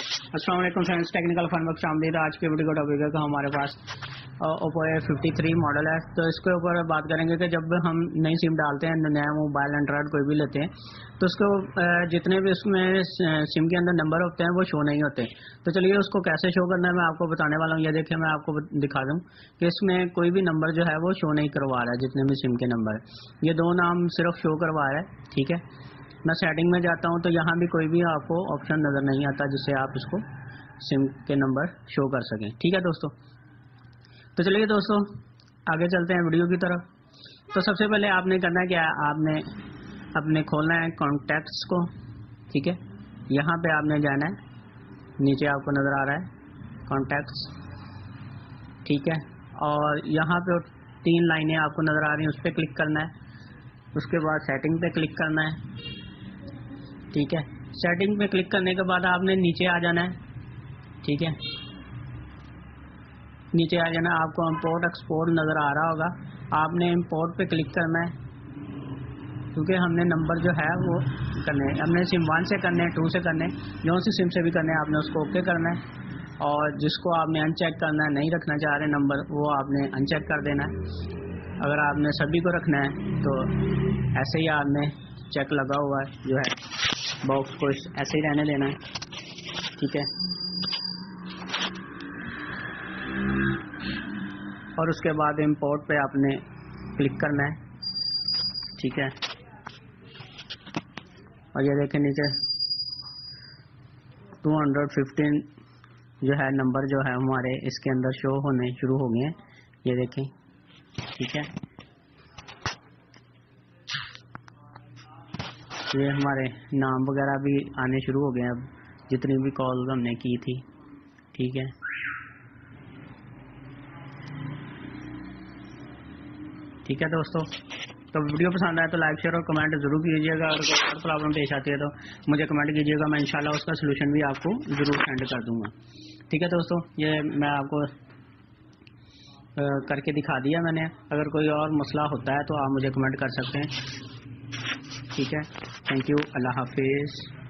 अस्सलाम वालेकुम friends, technical fun work शामिल। आज के वीडियो का टॉपिक है कि हमारे पास ओप्पो A53 मॉडल है, तो इसके ऊपर बात करेंगे कि जब हम नई सिम डालते हैं, नया मोबाइल एंड्रॉयड कोई भी लेते हैं, तो उसको जितने भी उसमें सिम के अंदर नंबर होते हैं वो शो नहीं होते। तो चलिए उसको कैसे शो करना है मैं आपको बताने वाला हूँ। ये देखिए, मैं आपको दिखा दूँ कि इसमें कोई भी नंबर जो है वो शो नहीं करवा रहा है, जितने भी सिम के नंबर ये दो नाम सिर्फ शो करवा रहा है। ठीक है, मैं सेटिंग में जाता हूं तो यहाँ भी कोई भी आपको ऑप्शन नज़र नहीं आता जिससे आप इसको सिम के नंबर शो कर सकें। ठीक है दोस्तों, तो चलिए दोस्तों आगे चलते हैं वीडियो की तरफ। तो सबसे पहले आपने करना है क्या, आपने अपने खोलना है कॉन्टैक्ट्स को। ठीक है, यहाँ पे आपने जाना है, नीचे आपको नज़र आ रहा है कॉन्टैक्ट्स। ठीक है, और यहाँ पे तीन लाइनें आपको नज़र आ रही हैं, उस पर क्लिक करना है। उसके बाद सेटिंग पर क्लिक करना है। ठीक है, सेटिंग पे क्लिक करने के बाद आपने नीचे आ जाना है। ठीक है, नीचे आ जाना, आपको इम्पोर्ट एक्सपोर्ट नज़र आ रहा होगा, आपने इम्पोर्ट पे क्लिक करना है, क्योंकि हमने नंबर जो है वो करने, हमने सिम 1 से करने, 2 से करने, जो सी सिम से भी करने, आपने उसको ओके करना है। और जिसको आपने अनचेक करना है, नहीं रखना चाह रहे नंबर, वो आपने अनचेक कर देना है। अगर आपने सभी को रखना है तो ऐसे ही आपने चेक लगा हुआ है जो है बॉक्स को ऐसे ही रहने देना है। ठीक है, और उसके बाद इम्पोर्ट पे आपने क्लिक करना है। ठीक है, और ये देखें नीचे 215 जो है नंबर जो है हमारे इसके अंदर शो होने शुरू हो गए हैं, ये देखें। ठीक है, ये हमारे नाम वगैरह भी आने शुरू हो गए हैं, अब जितनी भी कॉल हमने की थी। ठीक है, ठीक है दोस्तों, तो वीडियो पसंद आए तो लाइक शेयर और कमेंट ज़रूर कीजिएगा। और कोई और प्रॉब्लम पेश आती है तो मुझे कमेंट कीजिएगा, मैं इंशाल्लाह उसका सलूशन भी आपको ज़रूर सेंड कर दूंगा। ठीक है दोस्तों, ये मैं आपको करके दिखा दिया मैंने। अगर कोई और मसला होता है तो आप मुझे कमेंट कर सकते हैं। ठीक है, थैंक यू, अल्लाह हाफिज़।